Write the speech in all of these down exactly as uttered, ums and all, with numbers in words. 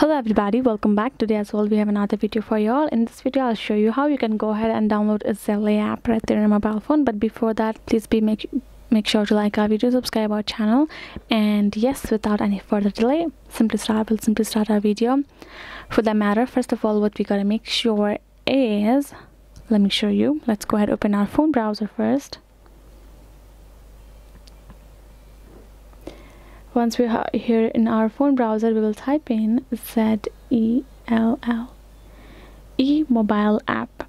Hello everybody, welcome back. Today as well we have another video for you all. In this video I'll show you how you can go ahead and download a Zelle app right there on your mobile phone. But before that, please be make make sure to like our video, subscribe our channel, and yes, without any further delay, simply start we'll simply start our video. For that matter, first of all, what we gotta make sure is, let me show you, let's go ahead and open our phone browser first. Once we are here in our phone browser, we will type in Z E L L, E mobile app.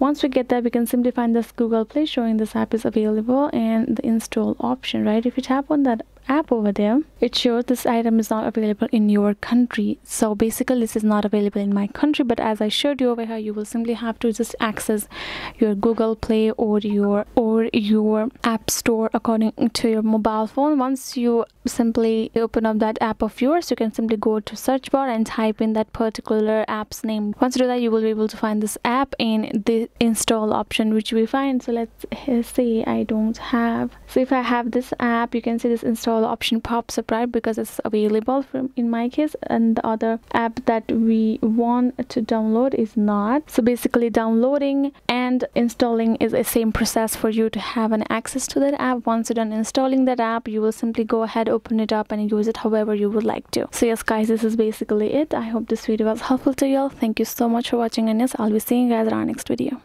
Once we get that, we can simply find this Google Play showing this app is available and the install option, right? If you tap on that app over there, it shows this item is not available in your country. So basically this is not available in my country, but as I showed you over here, you will simply have to just access your Google Play or your or your App Store according to your mobile phone. Once you simply open up that app of yours, you can simply go to search bar and type in that particular app's name. Once you do that, you will be able to find this app in the install option which we find. So let's see, I don't have, so if I have this app, you can see this install option pops up, right? Because it's available from in my case, and the other app that we want to download is not. So basically downloading and installing is the same process for you to have an access to that app. Once you're done installing that app, you will simply go ahead, open it up and use it however you would like to. So yes guys, this is basically it. I hope this video was helpful to y'all. Thank you so much for watching, and yes, I'll be seeing you guys in our next video.